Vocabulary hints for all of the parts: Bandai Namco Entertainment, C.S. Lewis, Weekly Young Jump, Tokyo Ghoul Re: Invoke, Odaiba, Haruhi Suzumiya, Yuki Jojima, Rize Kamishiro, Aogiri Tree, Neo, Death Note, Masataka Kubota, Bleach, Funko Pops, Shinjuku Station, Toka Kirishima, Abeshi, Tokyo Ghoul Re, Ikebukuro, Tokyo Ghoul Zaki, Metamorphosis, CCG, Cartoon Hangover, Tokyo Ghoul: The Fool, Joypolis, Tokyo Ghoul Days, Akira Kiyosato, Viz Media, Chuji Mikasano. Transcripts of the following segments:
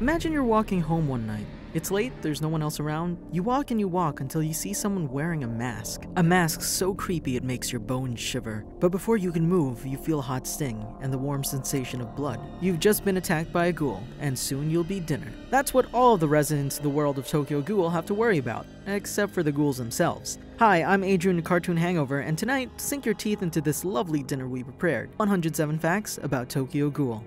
Imagine you're walking home one night. It's late, there's no one else around. You walk and you walk until you see someone wearing a mask. A mask so creepy it makes your bones shiver. But before you can move, you feel a hot sting and the warm sensation of blood. You've just been attacked by a ghoul, and soon you'll be dinner. That's what all of the residents of the world of Tokyo Ghoul have to worry about, except for the ghouls themselves. Hi, I'm Adrian, Cartoon Hangover, and tonight, sink your teeth into this lovely dinner we prepared. 107 Facts About Tokyo Ghoul.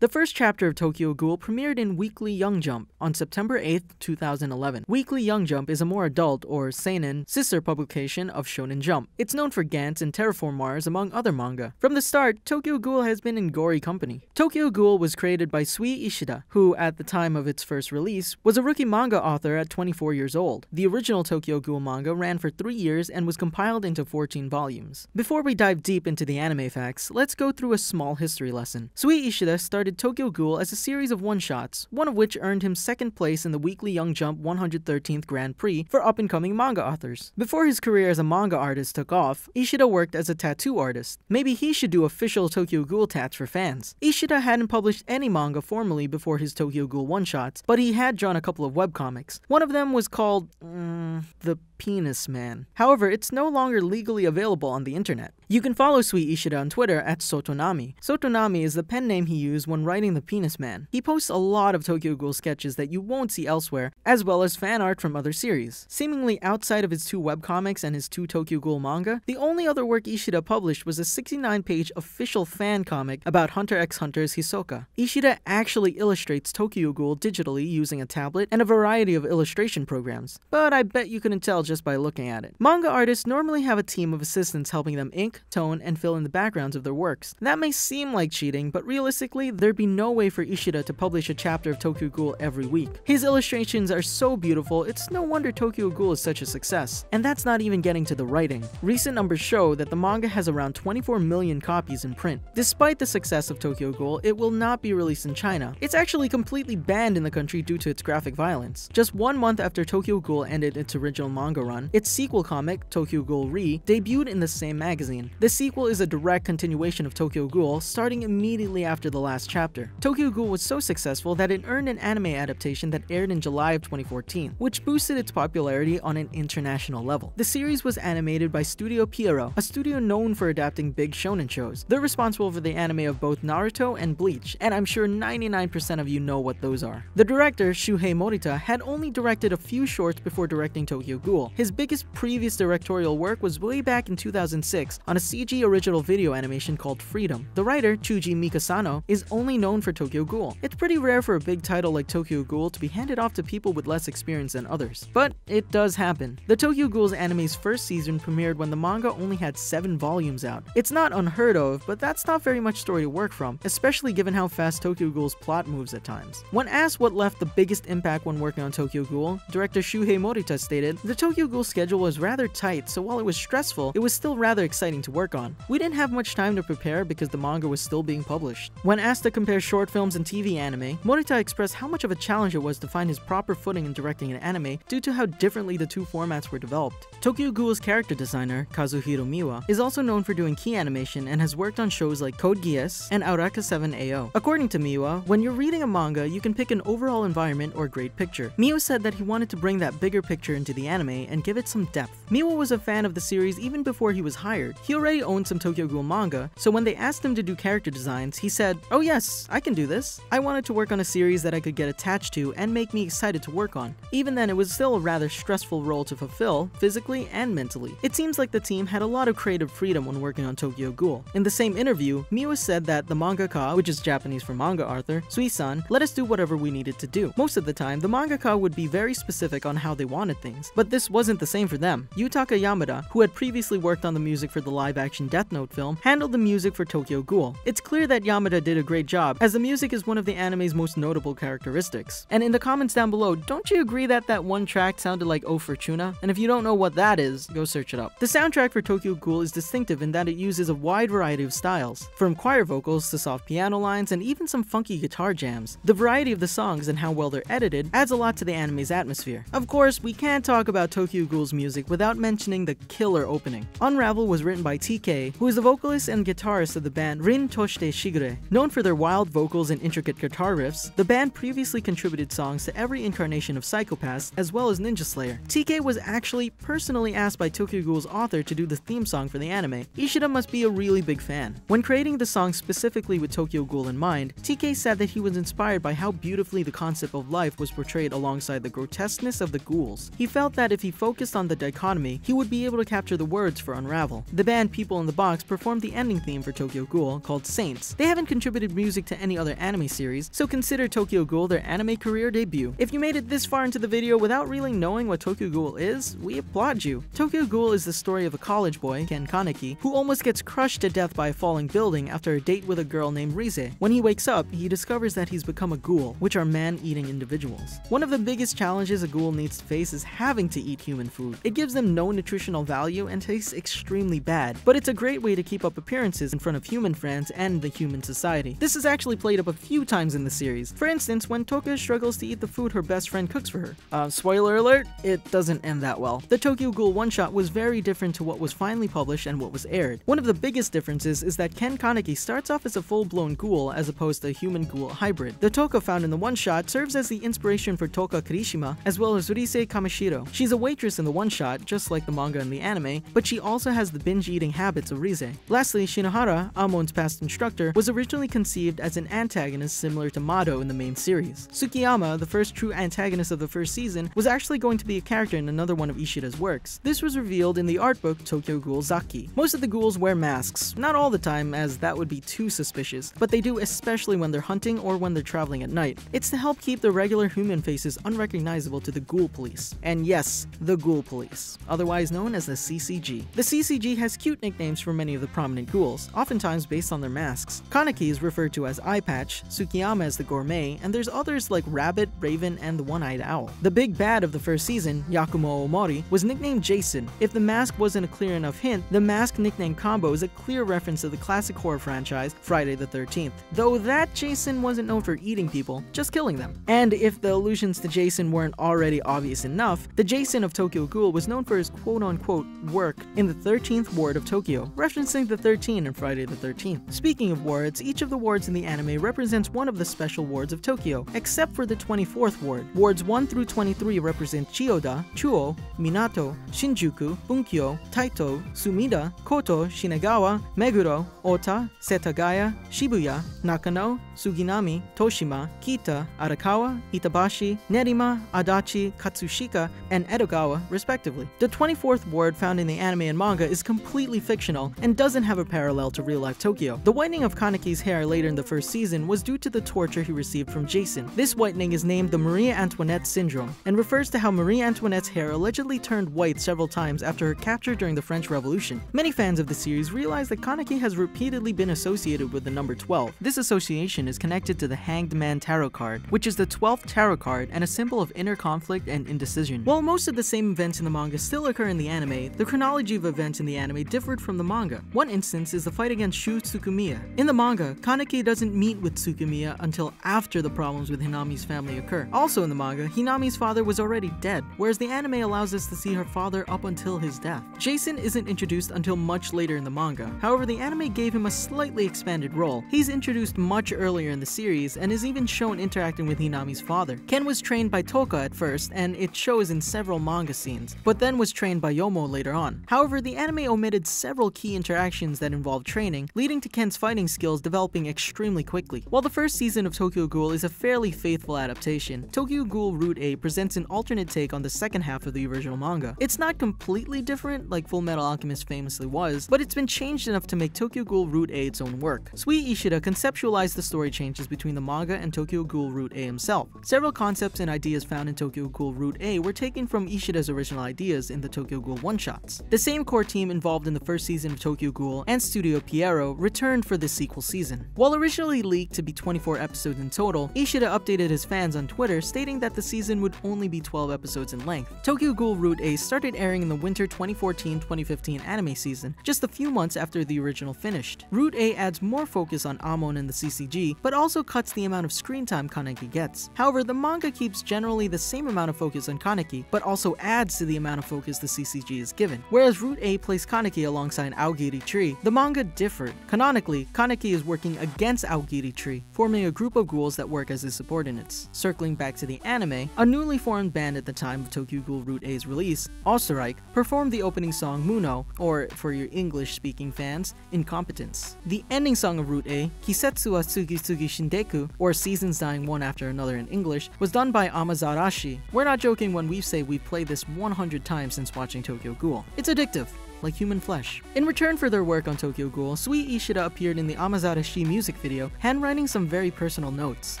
The first chapter of Tokyo Ghoul premiered in Weekly Young Jump on September 8, 2011. Weekly Young Jump is a more adult, or seinen, sister publication of Shonen Jump. It's known for Gantz and Terraformars, among other manga. From the start, Tokyo Ghoul has been in gory company. Tokyo Ghoul was created by Sui Ishida, who, at the time of its first release, was a rookie manga author at 24 years old. The original Tokyo Ghoul manga ran for 3 years and was compiled into 14 volumes. Before we dive deep into the anime facts, let's go through a small history lesson. Sui Ishida started Tokyo Ghoul as a series of one-shots, one of which earned him second place in the Weekly Young Jump 113th Grand Prix for up-and-coming manga authors. Before his career as a manga artist took off, Ishida worked as a tattoo artist. Maybe he should do official Tokyo Ghoul tats for fans. Ishida hadn't published any manga formally before his Tokyo Ghoul one-shots, but he had drawn a couple of webcomics. One of them was called, The Penis Man. However, it's no longer legally available on the internet. You can follow Sui Ishida on Twitter at Sotonami. Sotonami is the pen name he used when writing The Penis Man. He posts a lot of Tokyo Ghoul sketches that you won't see elsewhere, as well as fan art from other series. Seemingly outside of his 2 webcomics and his 2 Tokyo Ghoul manga, the only other work Ishida published was a 69-page official fan comic about Hunter x Hunter's Hisoka. Ishida actually illustrates Tokyo Ghoul digitally using a tablet and a variety of illustration programs, but I bet you couldn't tell just by looking at it. Manga artists normally have a team of assistants helping them ink, tone, and fill in the backgrounds of their works. That may seem like cheating, but realistically, there'd be no way for Ishida to publish a chapter of Tokyo Ghoul every week. His illustrations are so beautiful, it's no wonder Tokyo Ghoul is such a success. And that's not even getting to the writing. Recent numbers show that the manga has around 24 million copies in print. Despite the success of Tokyo Ghoul, it will not be released in China. It's actually completely banned in the country due to its graphic violence. Just 1 month after Tokyo Ghoul ended its original manga run, its sequel comic, Tokyo Ghoul Re, debuted in the same magazine. The sequel is a direct continuation of Tokyo Ghoul, starting immediately after the last chapter. Tokyo Ghoul was so successful that it earned an anime adaptation that aired in July of 2014, which boosted its popularity on an international level. The series was animated by Studio Pierrot, a studio known for adapting big shonen shows. They're responsible for the anime of both Naruto and Bleach, and I'm sure 99% of you know what those are. The director, Shuhei Morita, had only directed a few shorts before directing Tokyo Ghoul. His biggest previous directorial work was way back in 2006 on a CG original video animation called Freedom. The writer, Chuji Mikasano, is only known for Tokyo Ghoul. It's pretty rare for a big title like Tokyo Ghoul to be handed off to people with less experience than others. But it does happen. The Tokyo Ghoul's anime's first season premiered when the manga only had 7 volumes out. It's not unheard of, but that's not very much story to work from, especially given how fast Tokyo Ghoul's plot moves at times. When asked what left the biggest impact when working on Tokyo Ghoul, director Shuhei Morita stated, "The Tokyo Ghoul schedule was rather tight, so while it was stressful, it was still rather exciting to work on. We didn't have much time to prepare because the manga was still being published." When asked to compare short films and TV anime, Morita expressed how much of a challenge it was to find his proper footing in directing an anime due to how differently the 2 formats were developed. Tokyo Ghoul's character designer, Kazuhiro Miwa, is also known for doing key animation and has worked on shows like Code Geass and Auraka 7AO. According to Miwa, when you're reading a manga, you can pick an overall environment or great picture. Miwa said that he wanted to bring that bigger picture into the anime and give it some depth. Miwa was a fan of the series even before he was hired. He already owned some Tokyo Ghoul manga, so when they asked him to do character designs, he said, "Oh yes, I can do this. I wanted to work on a series that I could get attached to and make me excited to work on." Even then, it was still a rather stressful role to fulfill, physically and mentally. It seems like the team had a lot of creative freedom when working on Tokyo Ghoul. In the same interview, Miwa said that the mangaka, which is Japanese for manga author, Sui-san, let us do whatever we needed to do. Most of the time, the mangaka would be very specific on how they wanted things, but this wasn't the same for them. Yutaka Yamada, who had previously worked on the music for the live-action Death Note film, handled the music for Tokyo Ghoul. It's clear that Yamada did a great job, as the music is one of the anime's most notable characteristics. And in the comments down below, don't you agree that that one track sounded like O Fortuna? And if you don't know what that is, go search it up. The soundtrack for Tokyo Ghoul is distinctive in that it uses a wide variety of styles, from choir vocals to soft piano lines and even some funky guitar jams. The variety of the songs and how well they're edited adds a lot to the anime's atmosphere. Of course, we can't talk about Tokyo Ghoul's music without mentioning the killer opening. Unravel was written by by TK, who is the vocalist and guitarist of the band Rin Toshite Shigure. Known for their wild vocals and intricate guitar riffs, the band previously contributed songs to every incarnation of Psycho-Pass as well as Ninja Slayer. TK was actually personally asked by Tokyo Ghoul's author to do the theme song for the anime. Ishida must be a really big fan. When creating the song specifically with Tokyo Ghoul in mind, TK said that he was inspired by how beautifully the concept of life was portrayed alongside the grotesqueness of the ghouls. He felt that if he focused on the dichotomy, he would be able to capture the words for Unravel. The band People in the Box performed the ending theme for Tokyo Ghoul called Saints. They haven't contributed music to any other anime series, so consider Tokyo Ghoul their anime career debut. If you made it this far into the video without really knowing what Tokyo Ghoul is, we applaud you. Tokyo Ghoul is the story of a college boy, Ken Kaneki, who almost gets crushed to death by a falling building after a date with a girl named Rize. When he wakes up, he discovers that he's become a ghoul, which are man-eating individuals. One of the biggest challenges a ghoul needs to face is having to eat human food. It gives them no nutritional value and tastes extremely bad, but it's a great way to keep up appearances in front of human friends and the human society. This is actually played up a few times in the series. For instance, when Toka struggles to eat the food her best friend cooks for her. Spoiler alert, it doesn't end that well. The Tokyo Ghoul one-shot was very different to what was finally published and what was aired. One of the biggest differences is that Ken Kaneki starts off as a full-blown ghoul as opposed to a human-ghoul hybrid. The Toka found in the one-shot serves as the inspiration for Toka Kirishima as well as Rise Kamishiro. She's a waitress in the one-shot, just like the manga and the anime, but she also has the binge-eating habits of Rise. Lastly, Shinohara, Amon's past instructor, was originally conceived as an antagonist similar to Mado in the main series. Tsukiyama, the first true antagonist of the first season, was actually going to be a character in another one of Ishida's works. This was revealed in the art book Tokyo Ghoul Zaki. Most of the ghouls wear masks, not all the time as that would be too suspicious, but they do especially when they're hunting or when they're traveling at night. It's to help keep the regular human faces unrecognizable to the ghoul police. And yes, the ghoul police, otherwise known as the CCG. The CCG has cute nicknames for many of the prominent ghouls, oftentimes based on their masks. Kaneki is referred to as Eye Patch, Tsukiyama as the Gourmet, and there's others like Rabbit, Raven, and the One-Eyed Owl. The big bad of the first season, Yakumo Omori, was nicknamed Jason. If the mask wasn't a clear enough hint, the mask nickname combo is a clear reference to the classic horror franchise, Friday the 13th. Though that Jason wasn't known for eating people, just killing them. And if the allusions to Jason weren't already obvious enough, the Jason of Tokyo Ghoul was known for his quote-unquote work in the 13th ward of Tokyo, referencing the 13 in Friday the 13th. Speaking of wards, each of the wards in the anime represents one of the special wards of Tokyo, except for the 24th ward. Wards 1 through 23 represent Chiyoda, Chuo, Minato, Shinjuku, Bunkyo, Taito, Sumida, Koto, Shinagawa, Meguro, Ota, Setagaya, Shibuya, Nakano, Suginami, Toshima, Kita, Arakawa, Itabashi, Nerima, Adachi, Katsushika, and Edogawa, respectively. The 24th ward found in the anime and manga is completely fictional and doesn't have a parallel to real-life Tokyo. The whitening of Kaneki's hair later in the first season was due to the torture he received from Jason. This whitening is named the Marie Antoinette syndrome and refers to how Marie Antoinette's hair allegedly turned white several times after her capture during the French Revolution. Many fans of the series realize that Kaneki has repeatedly been associated with the number 12. This association is connected to the Hanged Man tarot card, which is the 12th tarot card and a symbol of inner conflict and indecision. While most of the same events in the manga still occur in the anime, the chronology of events in the anime differed from the manga. One instance is the fight against Shu Tsukumiya. In the manga, Kaneki doesn't meet with Tsukumiya until after the problems with Hinami's family occur. Also in the manga, Hinami's father was already dead, whereas the anime allows us to see her father up until his death. Jason isn't introduced until much later in the manga. However, the anime gave him a slightly expanded role. He's introduced much earlier in the series and is even shown interacting with Hinami's father. Ken was trained by Toka at first, and it shows in several manga scenes, but then was trained by Yomo later on. However, the anime omitted several key interactions that involved training, leading to Ken's fighting skills developing extremely quickly. While the first season of Tokyo Ghoul is a fairly faithful adaptation, Tokyo Ghoul Route A presents an alternate take on the second half of the original manga. It's not completely different, like Full Metal Alchemist famously was, but it's been changed enough to make Tokyo Ghoul Route A its own work. Sui Ishida conceptualized the story changes between the manga and Tokyo Ghoul Route A himself. Several concepts and ideas found in Tokyo Ghoul Route A were taken from Ishida's original ideas in the Tokyo Ghoul one-shots. The same core team involved in the first season of Tokyo Ghoul and Studio Pierrot returned for this sequel season. While originally leaked to be 24 episodes in total, Ishida updated his fans on Twitter stating that the season would only be 12 episodes in length. Tokyo Ghoul Route A started airing in the winter 2014-2015 anime season, just a few months after the original finished. Route A adds more focus on Amon and the CCG, but also cuts the amount of screen time Kaneki gets. However, the manga keeps generally the same amount of focus on Kaneki, but also adds to the amount of focus the CCG is given, whereas Route A plays Kaneki Kaneki alongside Aogiri Tree, the manga differed. Canonically, Kaneki is working against Aogiri Tree, forming a group of ghouls that work as his subordinates. Circling back to the anime, a newly formed band at the time of Tokyo Ghoul Route A's release, Österreich, performed the opening song Muno, or for your English-speaking fans, Incompetence. The ending song of Route A, Kisetsu wa Tsugitsugi Shindeku, or Seasons Dying One After Another in English, was done by Amazarashi. We're not joking when we say we've played this 100 times since watching Tokyo Ghoul. It's addictive, like human flesh. In return for their work on Tokyo Ghoul, Sui Ishida appeared in the Amazarashi music video, handwriting some very personal notes.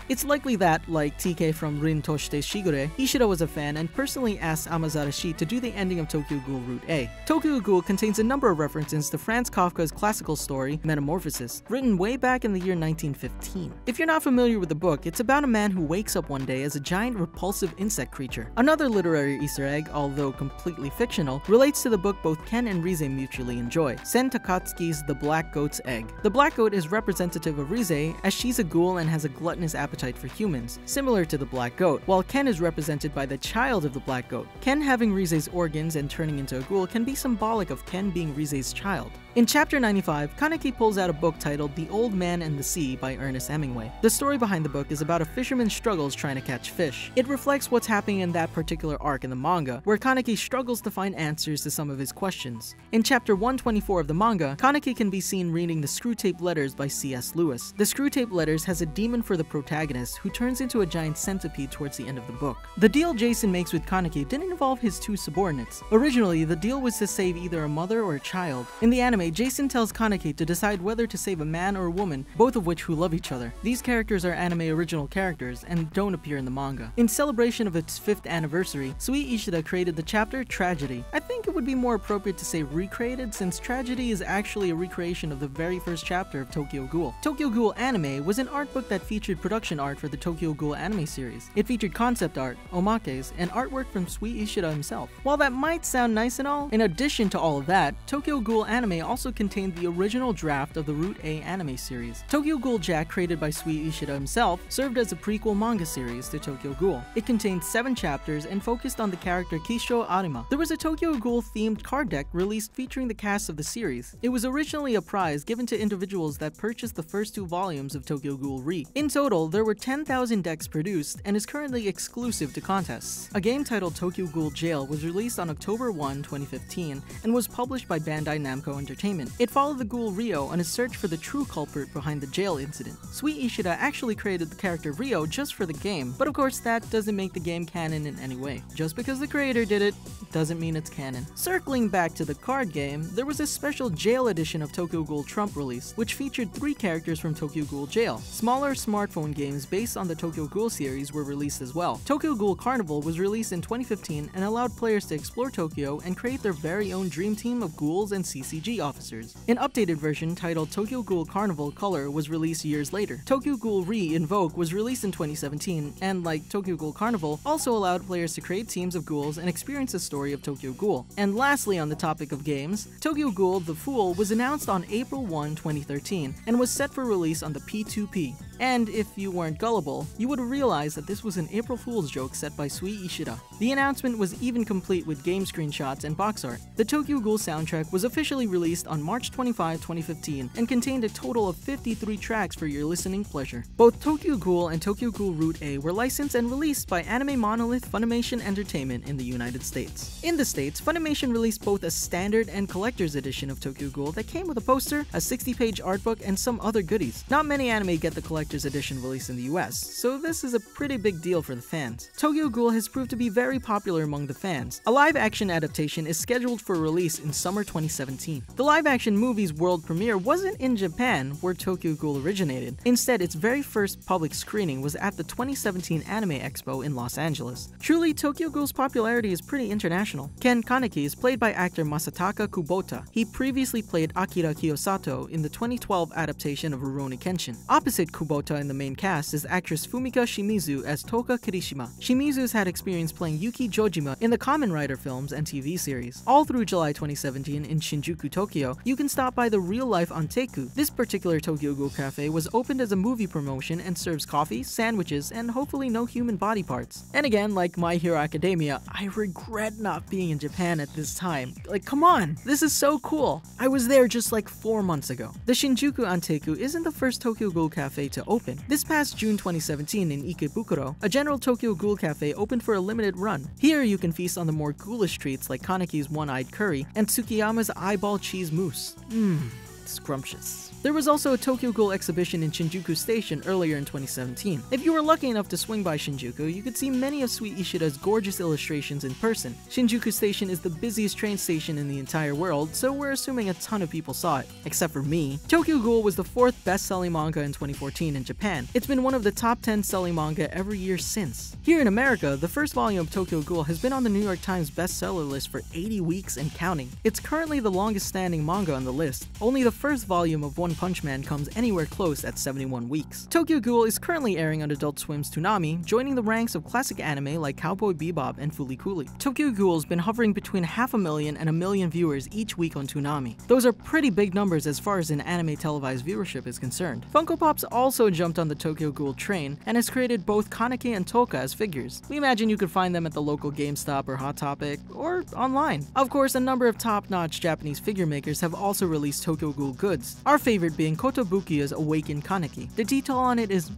It's likely that, like TK from Rin Toshite Shigure, Ishida was a fan and personally asked Amazarashi to do the ending of Tokyo Ghoul Route A. Tokyo Ghoul contains a number of references to Franz Kafka's classical story, Metamorphosis, written way back in the year 1915. If you're not familiar with the book, it's about a man who wakes up one day as a giant repulsive insect creature. Another literary Easter egg, although completely fictional, relates to the book both Ken and Rize mutually enjoy, Sen Takatsuki's The Black Goat's Egg. The black goat is representative of Rize, as she's a ghoul and has a gluttonous appetite for humans, similar to the black goat, while Ken is represented by the child of the black goat. Ken having Rize's organs and turning into a ghoul can be symbolic of Ken being Rize's child. In Chapter 95, Kaneki pulls out a book titled The Old Man and the Sea by Ernest Hemingway. The story behind the book is about a fisherman's struggles trying to catch fish. It reflects what's happening in that particular arc in the manga, where Kaneki struggles to find answers to some of his questions. In Chapter 124 of the manga, Kaneki can be seen reading The Screwtape Letters by C.S. Lewis. The Screwtape Letters has a demon for the protagonist, who turns into a giant centipede towards the end of the book. The deal Jason makes with Kaneki didn't involve his two subordinates. Originally, the deal was to save either a mother or a child. In the anime, Jason tells Kaneki to decide whether to save a man or a woman, both of which who love each other. These characters are anime original characters and don't appear in the manga. In celebration of its 5th anniversary, Sui Ishida created the chapter Tragedy. I think it would be more appropriate to say recreated, since Tragedy is actually a recreation of the very first chapter of Tokyo Ghoul. Tokyo Ghoul Anime was an art book that featured production art for the Tokyo Ghoul anime series. It featured concept art, omakes, and artwork from Sui Ishida himself. While that might sound nice and all, in addition to all of that, Tokyo Ghoul Anime also contained the original draft of the Route A anime series. Tokyo Ghoul Jack, created by Sui Ishida himself, served as a prequel manga series to Tokyo Ghoul. It contained 7 chapters and focused on the character Kisho Arima. There was a Tokyo Ghoul themed card deck released featuring the cast of the series. It was originally a prize given to individuals that purchased the first 2 volumes of Tokyo Ghoul Re. In total, there were 10,000 decks produced and is currently exclusive to contests. A game titled Tokyo Ghoul Jail was released on October 1, 2015 and was published by Bandai Namco Entertainment. It followed the Ghoul Ryo on his search for the true culprit behind the jail incident. Sui Ishida actually created the character Ryo just for the game, but of course that doesn't make the game canon in any way. Just because the creator did it, doesn't mean it's canon. Circling back to the card game, there was a special jail edition of Tokyo Ghoul Trump released, which featured 3 characters from Tokyo Ghoul Jail. Smaller smartphone games based on the Tokyo Ghoul series were released as well. Tokyo Ghoul Carnival was released in 2015 and allowed players to explore Tokyo and create their very own dream team of ghouls and CCG officers. An updated version titled Tokyo Ghoul Carnival Color was released years later. Tokyo Ghoul Re Invoke was released in 2017 and, like Tokyo Ghoul Carnival, also allowed players to create teams of ghouls and experience the story of Tokyo Ghoul. And lastly, on the topic of games, Tokyo Ghoul The Fool was announced on April 1, 2013 and was set for release on the P2P. And if you weren't gullible, you would realize that this was an April Fool's joke set by Sui Ishida. The announcement was even complete with game screenshots and box art. The Tokyo Ghoul soundtrack was officially released on March 25, 2015 and contained a total of 53 tracks for your listening pleasure. Both Tokyo Ghoul and Tokyo Ghoul Route A were licensed and released by anime monolith Funimation Entertainment in the United States. In the States, Funimation released both a standard and collector's edition of Tokyo Ghoul that came with a poster, a 60-page art book, and some other goodies. Not many anime get the collector's edition released in the US, so this is a pretty big deal for the fans. Tokyo Ghoul has proved to be very popular among the fans. A live-action adaptation is scheduled for release in summer 2017. The live-action movie's world premiere wasn't in Japan, where Tokyo Ghoul originated. Instead, its very first public screening was at the 2017 Anime Expo in Los Angeles. Truly, Tokyo Ghoul's popularity is pretty international. Ken Kaneki is played by actor Masataka Kubota. He previously played Akira Kiyosato in the 2012 adaptation of Rurouni Kenshin. Opposite Kubota Kubota in the main cast is actress Fumika Shimizu as Toka Kirishima. Shimizu's had experience playing Yuki Jojima in the Kamen Rider films and TV series. All through July 2017 in Shinjuku, Tokyo, you can stop by the real-life Anteiku. This particular Tokyo Ghoul cafe was opened as a movie promotion and serves coffee, sandwiches, and hopefully no human body parts. And again, like My Hero Academia, I regret not being in Japan at this time. Like, come on! This is so cool! I was there just like 4 months ago. The Shinjuku Anteiku isn't the first Tokyo Ghoul cafe to open. This past June 2017 in Ikebukuro, a general Tokyo Ghoul cafe opened for a limited run. Here you can feast on the more ghoulish treats like Kaneki's one-eyed curry and Tsukiyama's eyeball cheese mousse. Mmm, scrumptious. There was also a Tokyo Ghoul exhibition in Shinjuku Station earlier in 2017. If you were lucky enough to swing by Shinjuku, you could see many of Sui Ishida's gorgeous illustrations in person. Shinjuku Station is the busiest train station in the entire world, so we're assuming a ton of people saw it. Except for me. Tokyo Ghoul was the 4th best-selling manga in 2014 in Japan. It's been one of the top 10 selling manga every year since. Here in America, the first volume of Tokyo Ghoul has been on the New York Times bestseller list for 80 weeks and counting. It's currently the longest-standing manga on the list. Only the first volume of One Punch Man comes anywhere close at 71 weeks. Tokyo Ghoul is currently airing on Adult Swim's Toonami, joining the ranks of classic anime like Cowboy Bebop and Fooly-Cooly. Tokyo Ghoul's been hovering between 500,000 and 1,000,000 viewers each week on Toonami. Those are pretty big numbers as far as an anime televised viewership is concerned. Funko Pops also jumped on the Tokyo Ghoul train and has created both Kaneki and Toka as figures. We imagine you could find them at the local GameStop or Hot Topic, or online. Of course, a number of top-notch Japanese figure makers have also released Tokyo Ghoul goods. Our favorite being Kotobukiya's Awakened Kaneki. The detail on it is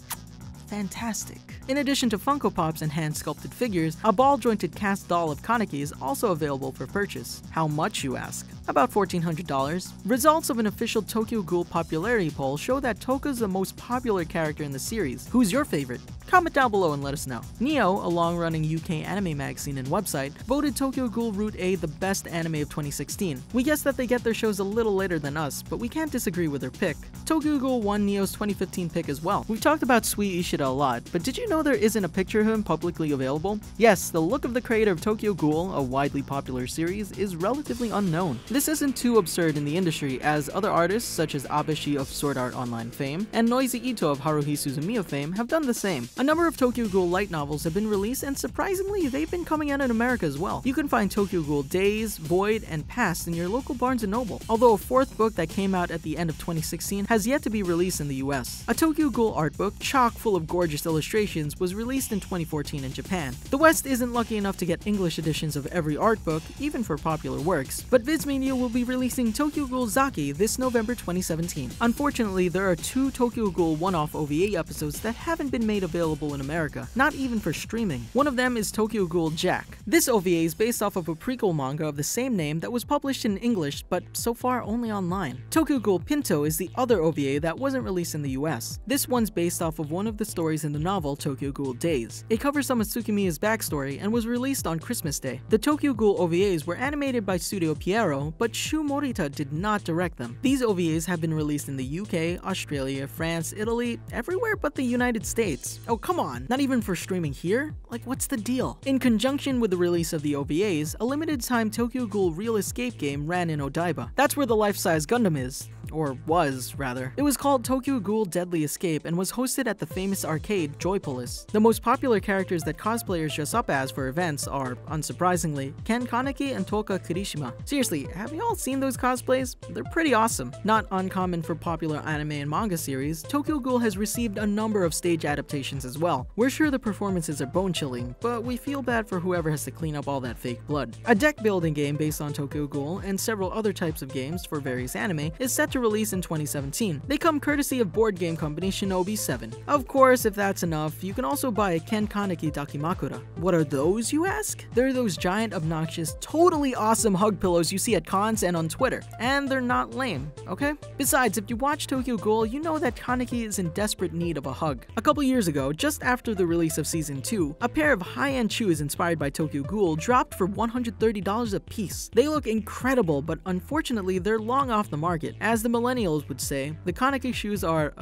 fantastic. In addition to Funko Pops and hand-sculpted figures, a ball-jointed cast doll of Kaneki is also available for purchase. How much, you ask? About $1,400. Results of an official Tokyo Ghoul popularity poll show that Toka's the most popular character in the series. Who's your favorite? Comment down below and let us know. Neo, a long-running UK anime magazine and website, voted Tokyo Ghoul Route A the best anime of 2016. We guess that they get their shows a little later than us, but we can't disagree with their pick. Tokyo Ghoul won Neo's 2015 pick as well. We've talked about Sui Ishida a lot, but did you know there isn't a picture of him publicly available? Yes, the look of the creator of Tokyo Ghoul, a widely popular series, is relatively unknown. This isn't too absurd in the industry, as other artists such as Abeshi of Sword Art Online fame and Noisy Ito of Haruhi Suzumiya fame have done the same. A number of Tokyo Ghoul light novels have been released, and surprisingly, they've been coming out in America as well. You can find Tokyo Ghoul Days, Void, and Past in your local Barnes & Noble, although a fourth book that came out at the end of 2016 has yet to be released in the US. A Tokyo Ghoul art book, chock full of gorgeous illustrations, was released in 2014 in Japan. The West isn't lucky enough to get English editions of every art book, even for popular works, but Viz Media will be releasing Tokyo Ghoul Zaki this November 2017. Unfortunately, there are 2 Tokyo Ghoul one-off OVA episodes that haven't been made available in America, not even for streaming. One of them is Tokyo Ghoul Jack. This OVA is based off of a prequel manga of the same name that was published in English, but so far only online. Tokyo Ghoul Pinto is the other OVA that wasn't released in the US. This one's based off of one of the stories in the novel Tokyo Ghoul Days. It covers some of Tsukimiya's backstory and was released on Christmas Day. The Tokyo Ghoul OVAs were animated by Studio Pierrot, but Shu Morita did not direct them. These OVAs have been released in the UK, Australia, France, Italy, everywhere but the United States. Oh, come on, not even for streaming here? Like, what's the deal? In conjunction with the release of the OVAs, a limited-time Tokyo Ghoul Real Escape game ran in Odaiba. That's where the life-size Gundam is. Or was, rather. It was called Tokyo Ghoul Deadly Escape and was hosted at the famous arcade Joypolis. The most popular characters that cosplayers dress up as for events are, unsurprisingly, Ken Kaneki and Toka Kirishima. Seriously, have you all seen those cosplays? They're pretty awesome. Not uncommon for popular anime and manga series, Tokyo Ghoul has received a number of stage adaptations as well. We're sure the performances are bone-chilling, but we feel bad for whoever has to clean up all that fake blood. A deck-building game based on Tokyo Ghoul and several other types of games for various anime is set to release in 2017. They come courtesy of board game company Shinobi 7. Of course, if that's enough, you can also buy a Ken Kaneki Dakimakura. What are those, you ask? They're those giant, obnoxious, totally awesome hug pillows you see at cons and on Twitter. And they're not lame, okay? Besides, if you watch Tokyo Ghoul, you know that Kaneki is in desperate need of a hug. A couple years ago, just after the release of Season 2, a pair of high-end shoes inspired by Tokyo Ghoul dropped for $130 a piece. They look incredible, but unfortunately, they're long off the market. As the millennials would say, the Kaneki shoes are,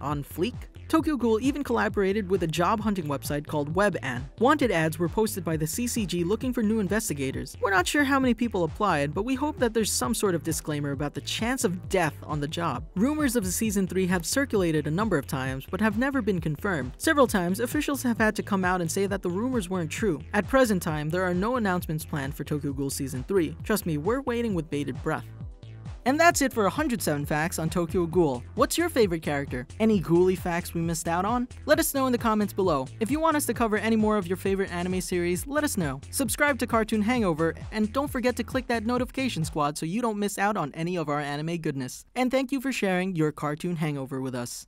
on fleek? Tokyo Ghoul even collaborated with a job hunting website called WebAn. Wanted ads were posted by the CCG looking for new investigators. We're not sure how many people applied, but we hope that there's some sort of disclaimer about the chance of death on the job. Rumors of the Season 3 have circulated a number of times, but have never been confirmed. Several times, officials have had to come out and say that the rumors weren't true. At present time, there are no announcements planned for Tokyo Ghoul Season 3. Trust me, we're waiting with bated breath. And that's it for 107 facts on Tokyo Ghoul. What's your favorite character? Any ghouly facts we missed out on? Let us know in the comments below. If you want us to cover any more of your favorite anime series, let us know. Subscribe to Cartoon Hangover, and don't forget to click that notification squad so you don't miss out on any of our anime goodness. And thank you for sharing your Cartoon Hangover with us.